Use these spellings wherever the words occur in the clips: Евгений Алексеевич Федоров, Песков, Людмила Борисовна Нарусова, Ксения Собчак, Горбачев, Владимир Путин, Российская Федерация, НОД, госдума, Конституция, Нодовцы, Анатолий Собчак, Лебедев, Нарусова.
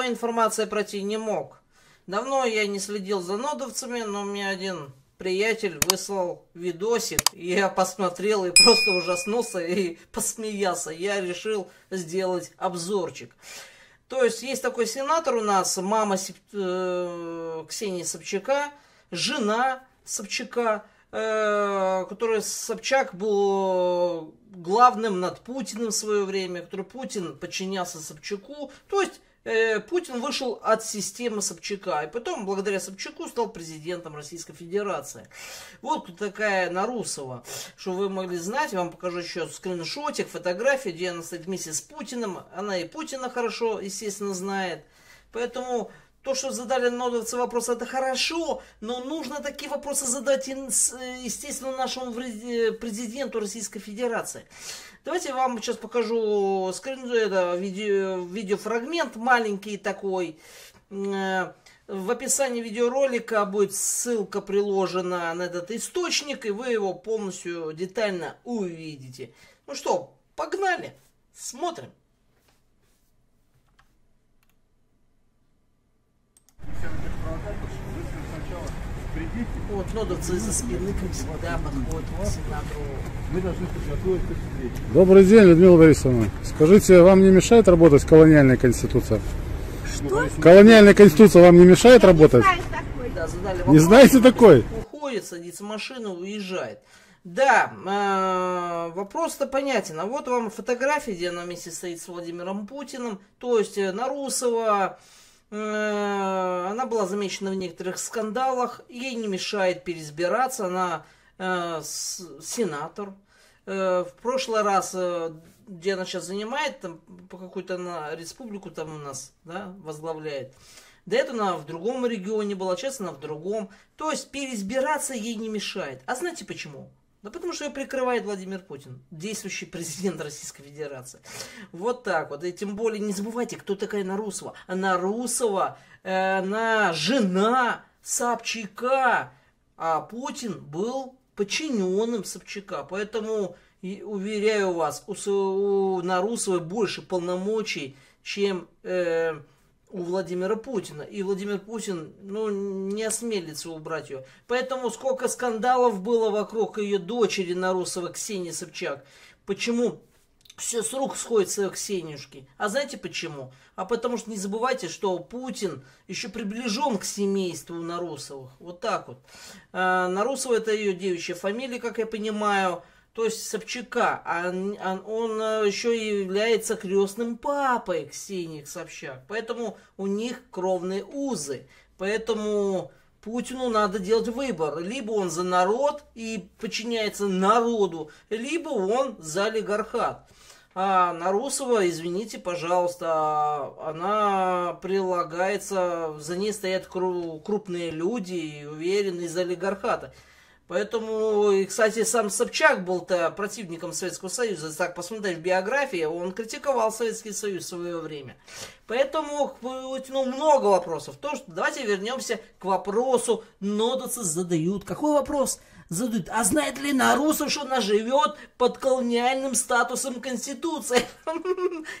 такой информации пройти не мог. Давно я не следил за нодовцами, но мне один приятель выслал видосик, и я посмотрел и просто ужаснулся и посмеялся. Я решил сделать обзорчик. То есть есть такой сенатор у нас, мама Ксении Собчака, жена Собчака, который Собчак был главным над Путиным в свое время, который Путин подчинялся Собчаку. То есть Путин вышел от системы Собчака, и потом, благодаря Собчаку, стал президентом Российской Федерации. Вот тут такая Нарусова, что вы могли знать. Я вам покажу еще скриншотик, фотографию, где она стоит вместе с Путиным. Она и Путина хорошо, естественно, знает. Поэтому то, что задали нодовцы вопросы, это хорошо, но нужно такие вопросы задать, естественно, нашему президенту Российской Федерации. Давайте я вам сейчас покажу видеофрагмент маленький такой. В описании видеоролика будет ссылка приложена на этот источник, и вы его полностью детально увидите. Ну что, погнали, смотрим. Вот, нодовцы из-за спины, как всегда, подходят к сенатору. Мы должны подготовить к встрече. Добрый день, Людмила Борисовна. Скажите, вам не мешает работать колониальная конституция? Что? Колониальная конституция вам не мешает работать? Да, задали вопрос. Не знаете такой? Уходит, садится в машину, уезжает. Да, вопрос-то понятен. А вот вам фотографии, где она вместе стоит с Владимиром Путиным, то есть Нарусова. Она была замечена в некоторых скандалах, ей не мешает переизбираться, она сенатор. В прошлый раз, где она сейчас занимает, там, по какую-то она республику там у нас, да, возглавляет. До этого она в другом регионе была, сейчас она в другом. То есть переизбираться ей не мешает. А знаете почему? Да потому что ее прикрывает Владимир Путин, действующий президент Российской Федерации. Вот так вот. И тем более не забывайте, кто такая Нарусова. Нарусова, она жена Собчака, а Путин был подчиненным Собчака. Поэтому, уверяю вас, у Нарусовой больше полномочий, чем у Владимира Путина. И Владимир Путин, ну, не осмелится убрать ее. Поэтому сколько скандалов было вокруг ее дочери Нарусовой, Ксении Собчак. Почему? Все с рук сходит с Ксенюшки. А знаете почему? А потому что не забывайте, что Путин еще приближен к семейству Нарусовых. Вот так вот. Нарусова — это ее девичья фамилия, как я понимаю. То есть Собчака. Он еще и является крестным папой Ксении Собчак. Поэтому у них кровные узы. Поэтому Путину надо делать выбор. Либо он за народ и подчиняется народу, либо он за олигархат. А Нарусова, извините, пожалуйста, она прилагается, за ней стоят крупные люди, уверенные, из олигархата. Поэтому, и, кстати, сам Собчак был-то противником Советского Союза. Если так посмотреть в биографии, он критиковал Советский Союз в свое время. Поэтому к Путину много вопросов. То, что давайте вернемся к вопросу. Нодовцы задают. Какой вопрос задают? А знает ли Нарусова, что она живет под колониальным статусом Конституции?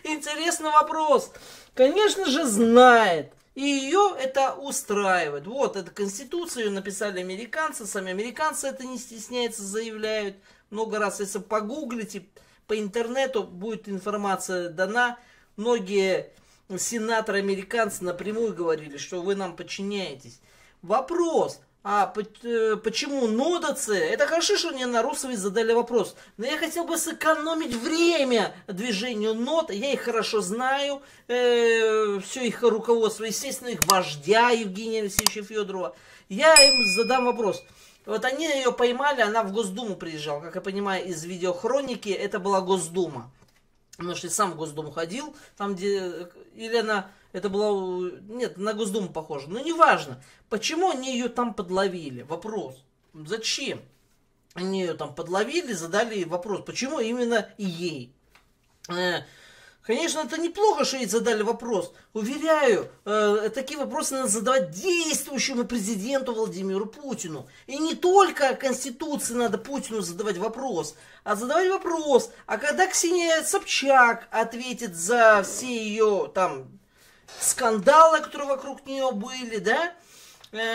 Интересный вопрос. Конечно же, знает. И ее это устраивает. Вот, это Конституцию написали американцы. Сами американцы это не стесняются, заявляют. Много раз, если погуглите, по интернету будет информация дана. Многие сенаторы-американцы напрямую говорили, что вы нам подчиняетесь. Вопрос, а почему нодовцы? Это хорошо, что мне Нарусовой задали вопрос. Но я хотел бы сэкономить время движению НОД. Я их хорошо знаю, все их руководство, естественно, их вождя Евгения Алексеевича Федорова. Я им задам вопрос. Вот они ее поймали, она в Госдуму приезжала. Как я понимаю из видеохроники, это была Госдума. Потому что я сам в Госдуму ходил, там где... Или она... Это было... Нет, на Госдуму похоже. Но неважно. Почему они ее там подловили? Вопрос. Зачем? Они ее там подловили, задали вопрос. Почему именно ей? Конечно, это неплохо, что ей задали вопрос. Уверяю, такие вопросы надо задавать действующему президенту Владимиру Путину. И не только Конституции надо Путину задавать вопрос, а задавать вопрос, а когда Ксения Собчак ответит за все ее там... скандалы, которые вокруг нее были, да?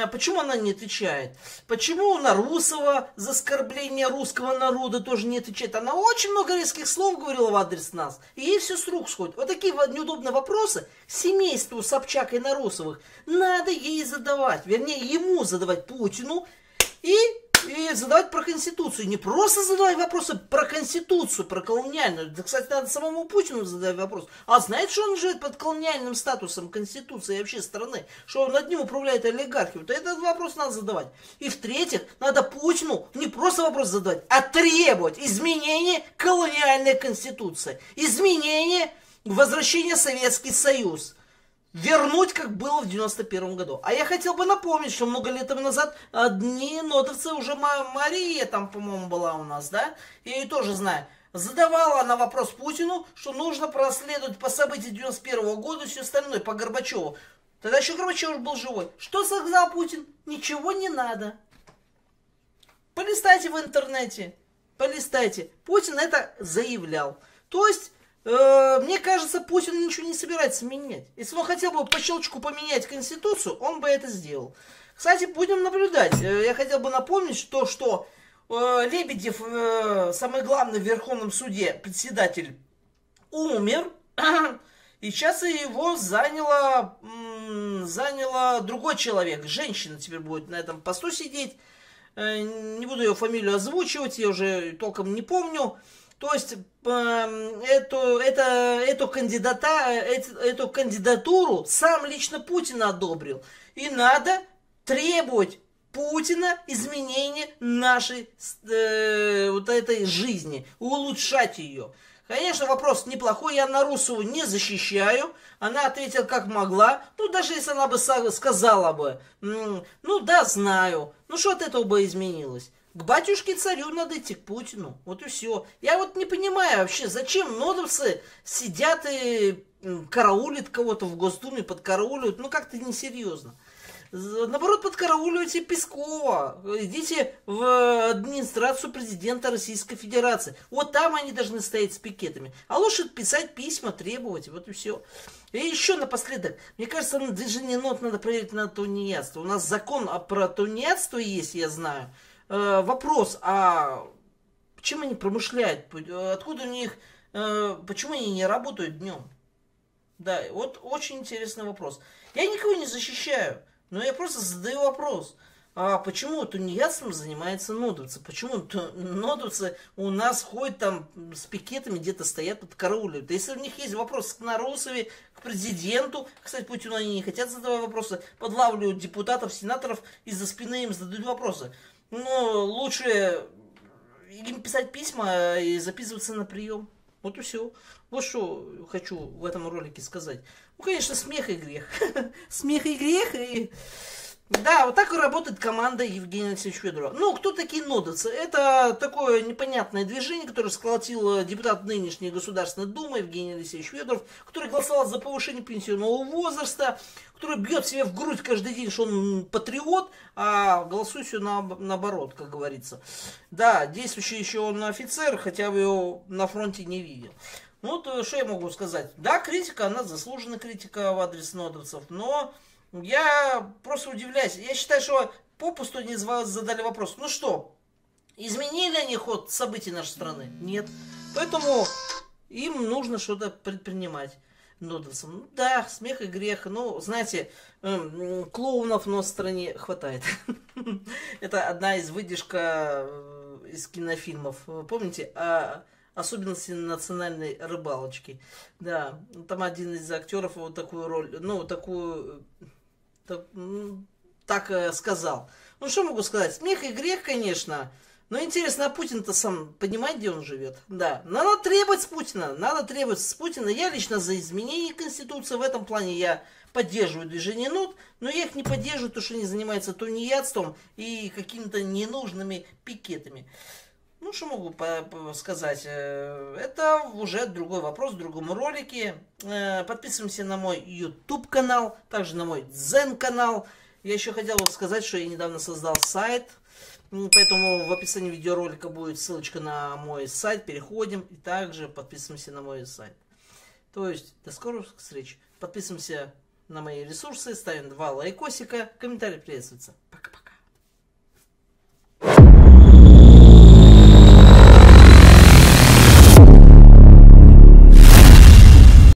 Почему она не отвечает? Почему Нарусова за оскорбление русского народа тоже не отвечает? Она очень много резких слов говорила в адрес нас, и ей все с рук сходит. Вот такие неудобные вопросы семейству Собчак и Нарусовых надо ей задавать, вернее ему задавать, Путину, и задавать про Конституцию. Не просто задавать вопросы про Конституцию, про колониальную. Да, кстати, надо самому Путину задавать вопрос. А знаете, что он живет под колониальным статусом Конституции и вообще страны? Что над ним управляет олигархи? Вот этот вопрос надо задавать. И в-третьих, надо Путину не просто вопрос задавать, а требовать изменения колониальной Конституции. Изменения, возвращения в Советский Союз. Вернуть, как было в 91 году. А я хотел бы напомнить, что много лет назад одни нодовцы, уже Мария там, по-моему, была у нас, да? Я ее тоже знаю. Задавала она вопрос Путину, что нужно проследовать по событиям 91 года и все остальное, по Горбачеву. Тогда еще Горбачев был живой. Что сказал Путин? Ничего не надо. Полистайте в интернете. Полистайте. Путин это заявлял. То есть... Мне кажется, Путин ничего не собирается менять. Если он хотел бы по щелчку поменять Конституцию, он бы это сделал. Кстати, будем наблюдать. Я хотел бы напомнить, что Лебедев, самый главный в Верховном суде председатель, умер. И сейчас его заняла другой человек. Женщина теперь будет на этом посту сидеть. Не буду ее фамилию озвучивать, я уже толком не помню. То есть эту кандидатуру сам лично Путин одобрил. И надо требовать Путина изменения нашей вот этой жизни, улучшать ее. Конечно, вопрос неплохой, я Нарусову не защищаю, она ответила как могла, ну даже если она бы сказала бы, ну да, знаю, ну что от этого бы изменилось? К батюшке-царю надо идти, к Путину. Вот и все. Я вот не понимаю вообще, зачем нодовцы сидят и караулят кого-то в Госдуме, подкарауливают. Ну, как-то несерьезно. Наоборот, подкарауливайте Пескова. Идите в администрацию президента Российской Федерации. Вот там они должны стоять с пикетами. А лучше писать письма, требовать. Вот и все. И еще напоследок. Мне кажется, на движение НОД надо проверить на тунеядство. У нас закон про тунеядство есть, я знаю. Вопрос, а чем они промышляют? Откуда у них, почему они не работают днем? Да, вот очень интересный вопрос. Я никого не защищаю, но я просто задаю вопрос. А почему тунеядством занимаются нодовцы? Почему нодовцы у нас ходят там с пикетами, где-то стоят под караулем? Да если у них есть вопросы к Нарусове, к президенту, кстати, Путину они не хотят задавать вопросы, подлавливают депутатов, сенаторов, из-за спины им задают вопросы. Но лучше им писать письма и записываться на прием. Вот и все. Вот что хочу в этом ролике сказать. Ну, конечно, смех и грех. Смех и грех. И... Да, вот так и работает команда Евгения Алексеевича Федорова. Ну, кто такие нодовцы? Это такое непонятное движение, которое сколотил депутат нынешней Государственной Думы Евгений Алексеевич Федоров, который голосовал за повышение пенсионного возраста, который бьет себе в грудь каждый день, что он патриот, а голосует все наоборот, как говорится. Да, действующий еще он офицер, хотя бы его на фронте не видел. Ну, то, что я могу сказать? Да, критика, она заслуженная критика в адрес нодовцев, но... Я просто удивляюсь. Я считаю, что попусту не задали вопрос. Ну что, изменили они ход событий нашей страны? Нет. Поэтому им нужно что-то предпринимать. Нодовцам. Да, смех и грех. Но, знаете, клоунов в нашей стране хватает. Это одна из выдержка из кинофильмов. Помните? Особенности национальной рыбалочки. Да, там один из актеров вот такую роль, ну, такую... Так сказал. Ну, что могу сказать? Смех и грех, конечно. Но интересно, а Путин-то сам понимает, где он живет? Да. Надо требовать с Путина. Надо требовать с Путина. Я лично за изменение Конституции. В этом плане я поддерживаю движение НОД. Но я их не поддерживаю, потому что они занимаются тунеядством и какими-то ненужными пикетами. Ну, что могу сказать? Это уже другой вопрос в другом ролике. Подписываемся на мой YouTube-канал, также на мой Дзен-канал. Я еще хотел бы сказать, что я недавно создал сайт. Поэтому в описании видеоролика будет ссылочка на мой сайт. Переходим и также подписываемся на мой сайт. То есть, до скорых встреч. Подписываемся на мои ресурсы, ставим 2 лайкосика, комментарии приветствуются. Пока.